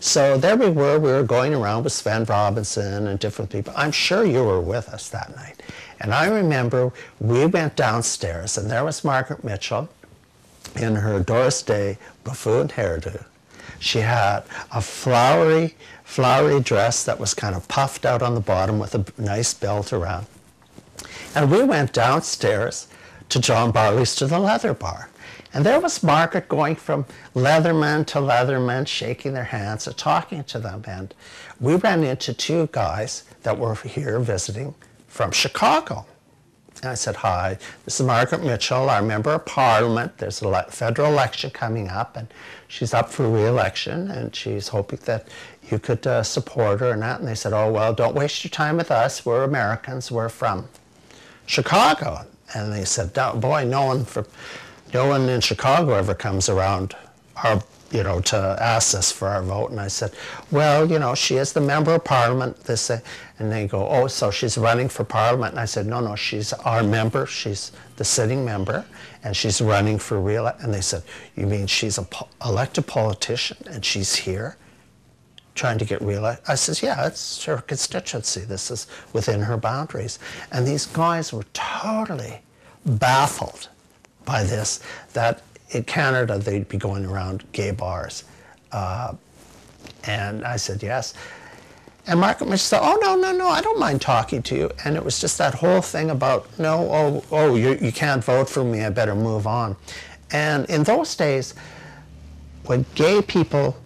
So there we were going around with Sven Robinson and different people. I'm sure you were with us that night. And I remember we went downstairs, and there was Margaret Mitchell in her Doris Day buffoon hairdo. She had a flowery dress that was kind of puffed out on the bottom with a nice belt around. And we went downstairs to John Barley's, to the leather bar. And there was Margaret going from leatherman to leatherman, shaking their hands and talking to them. And we ran into two guys that were here visiting from Chicago. And I said, hi, this is Margaret Mitchell, our member of Parliament. There's a federal election coming up, and she's up for re-election, and she's hoping that you could support her and that. And they said, oh, well, don't waste your time with us. We're Americans. We're from Chicago. And they said, boy, no one in Chicago ever comes around our, you know, to ask us for our vote. And I said, well, you know, she is the member of Parliament. This, and they go, oh, so she's running for Parliament. And I said, no, no, she's our member. She's the sitting member, and she's running for re-election. And they said, you mean she's an elected politician, and she's here trying to get re-elected? I says, yeah, it's her constituency. This is within her boundaries. And these guys were totally baffled by this, that in Canada they'd be going around gay bars. And I said, yes. And Margaret Mitchell said, oh, no, no, no, I don't mind talking to you. And it was just that whole thing about, no, oh, you can't vote for me, I better move on. And in those days, when gay people,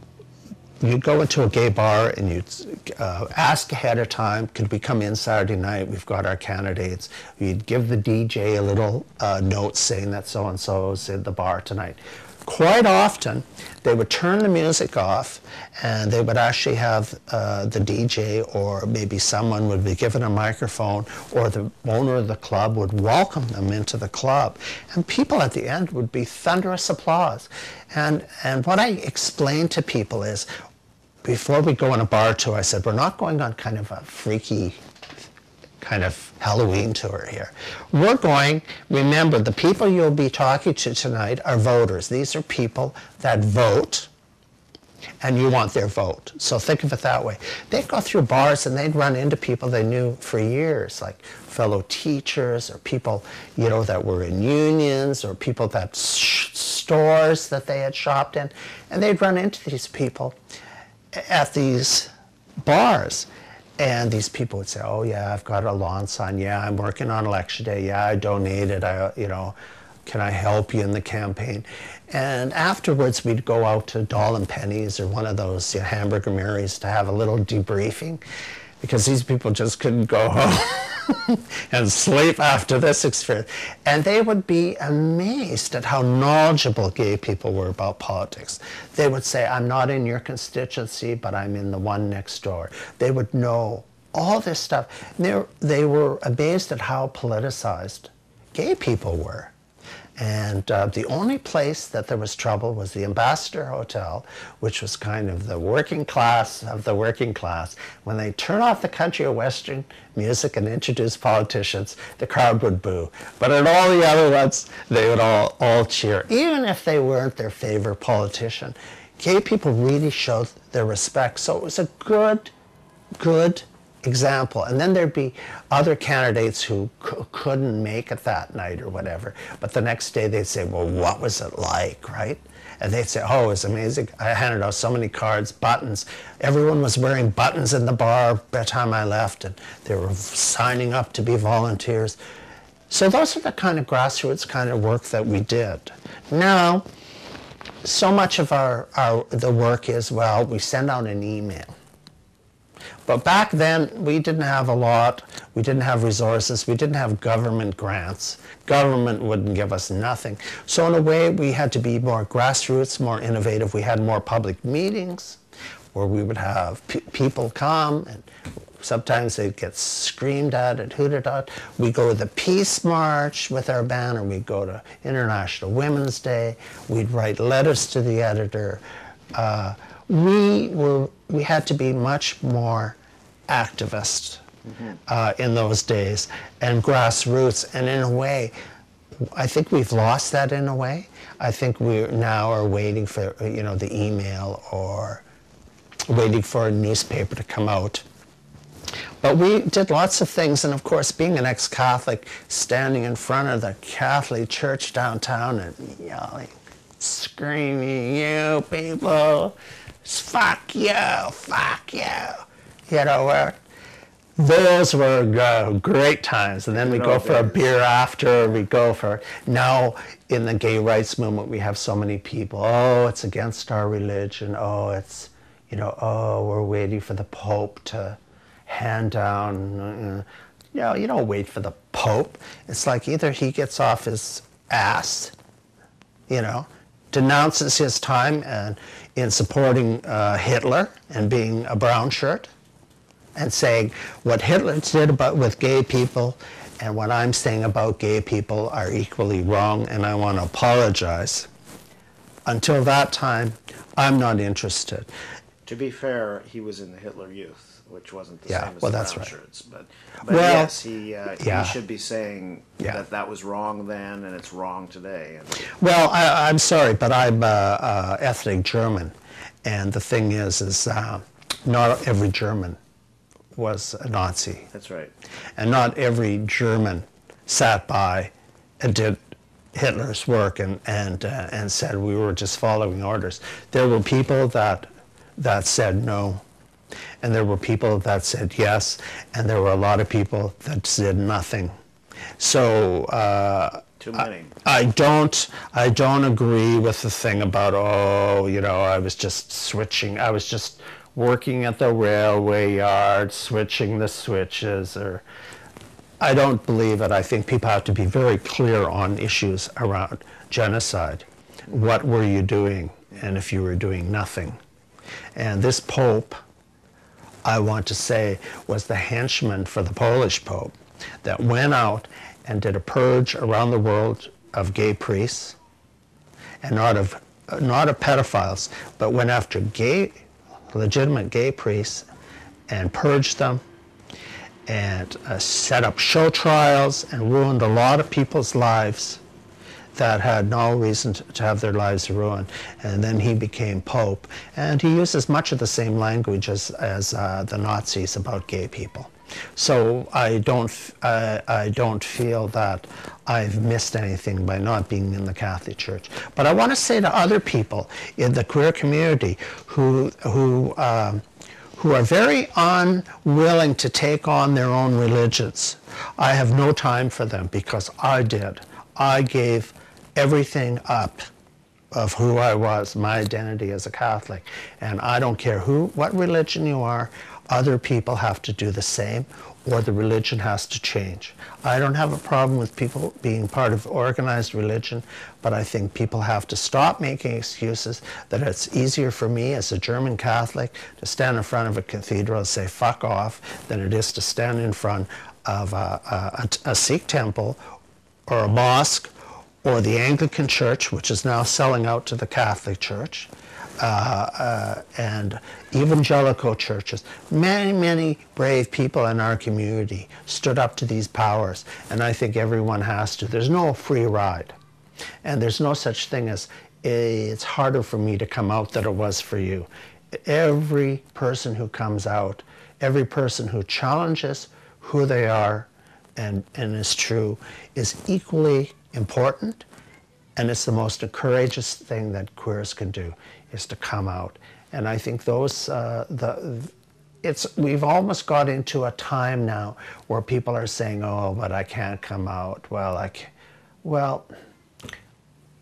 you'd go into a gay bar and you'd ask ahead of time, could we come in Saturday night? We've got our candidates. You'd give the DJ a little note saying that so-and-so's in the bar tonight. Quite often, they would turn the music off, and they would actually have the DJ, or maybe someone would be given a microphone, or the owner of the club would welcome them into the club. And people at the end would be thunderous applause. And what I explained to people is, before we go on a bar tour, I said, we're not going on kind of a freaky kind of Halloween tour here. We're going, remember, the people you'll be talking to tonight are voters. These are people that vote, and you want their vote. So think of it that way. They'd go through bars and they'd run into people they knew for years, like fellow teachers, or people, you know, that were in unions, or people that stores that they had shopped in, and they'd run into these people at these bars. And these people would say, oh, yeah, I've got a lawn sign. Yeah, I'm working on election day. Yeah, I donated. You know, can I help you in the campaign? And afterwards, we'd go out to Doll and Penny's or one of those, you know, Hamburger Mary's to have a little debriefing, because these people just couldn't go home and sleep after this experience. And they would be amazed at how knowledgeable gay people were about politics. They would say, I'm not in your constituency, but I'm in the one next door. They would know all this stuff. They were amazed at how politicized gay people were. And the only place that there was trouble was the Ambassador Hotel, which was kind of the working class of the working class. When they turn off the country or Western music and introduce politicians, the crowd would boo. But at all the other ones, they would all cheer, even if they weren't their favorite politician. Gay people really showed their respect, so it was a good example. And then there'd be other candidates who couldn't make it that night or whatever, but the next day they'd say, well, what was it like, right? And they'd say, oh, it was amazing. I handed out so many cards, buttons. Everyone was wearing buttons in the bar by the time I left, and they were signing up to be volunteers. So those are the kind of grassroots kind of work that we did. Now, so much of the work is, well, we send out an email. But back then, we didn't have a lot. We didn't have resources. We didn't have government grants. Government wouldn't give us nothing. So in a way, we had to be more grassroots, more innovative. We had more public meetings where we would have people come, and sometimes they'd get screamed at and hooted at. We'd go to the Peace March with our banner. We'd go to International Women's Day. We'd write letters to the editor. We had to be much more activist in those days, and grassroots. And in a way, I think we've lost that in a way. I think we now are waiting for, you know, the email or waiting for a newspaper to come out. But we did lots of things, and of course, being an ex-Catholic, standing in front of the Catholic church downtown and yelling, screaming, you people, fuck you, fuck you. You know what? Those were great times. And then we go for a beer after, we go for, now in the gay rights movement, we have so many people, oh, it's against our religion, oh, it's, you know, oh, we're waiting for the Pope to hand down. You know, you don't wait for the Pope. It's like either he gets off his ass, you know, denounces his time and in supporting Hitler and being a brown shirt and saying what Hitler did about with gay people and what I'm saying about gay people are equally wrong and I want to apologize. Until that time, I'm not interested. To be fair, he was in the Hitler Youth, which wasn't the same as the brown shirts. But well, yes, he should be saying that that was wrong then and it's wrong today. Well, I'm sorry, but I'm ethnic German. And the thing is not every German was a Nazi. That's right. And not every German sat by and did Hitler's work and said we were just following orders. There were people that said no, and there were people that said yes, and there were a lot of people that said nothing. So too many. I don't agree with the thing about, oh, you know, I was just switching. I was just working at the railway yard, switching the switches, or I don't believe it. I think people have to be very clear on issues around genocide. What were you doing? And if you were doing nothing. And this Pope, I want to say, was the henchman for the Polish Pope that went out and did a purge around the world of gay priests, and not of pedophiles, but went after gay, legitimate gay priests and purged them and set up show trials and ruined a lot of people's lives that had no reason to have their lives ruined. And then he became Pope. And he uses much of the same language as the Nazis about gay people. So I don't feel that I've missed anything by not being in the Catholic Church. But I want to say to other people in the queer community who are very unwilling to take on their own religions, I have no time for them because I did. I gave everything up of who I was, my identity as a Catholic. And I don't care what religion you are, other people have to do the same or the religion has to change. I don't have a problem with people being part of organized religion, but I think people have to stop making excuses that it's easier for me as a German Catholic to stand in front of a cathedral and say fuck off than it is to stand in front of a Sikh temple or a mosque, or the Anglican Church, which is now selling out to the Catholic Church, and evangelical churches. Many, many brave people in our community stood up to these powers, and I think everyone has to. There's no free ride, and there's no such thing as, it's harder for me to come out than it was for you. Every person who comes out, every person who challenges who they are, and is true, is equally important, and it's the most courageous thing that queers can do, is to come out. And I think we've almost got into a time now where people are saying, oh, but I can't come out. Well,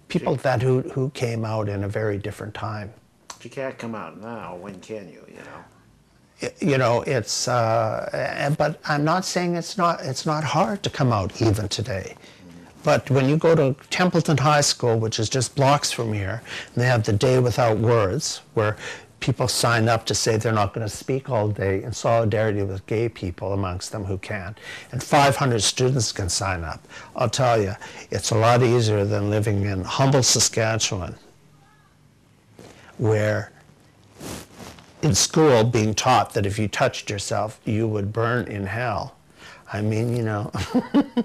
people who came out in a very different time. If you can't come out now, when can you, you know? You know, it's, but I'm not saying it's not hard to come out even today. But when you go to Templeton High School, which is just blocks from here, and they have the Day Without Words, where people sign up to say they're not going to speak all day in solidarity with gay people amongst them who can't. And 500 students can sign up. I'll tell you, it's a lot easier than living in humble Saskatchewan, where in school being taught that if you touched yourself, you would burn in hell. I mean, you know.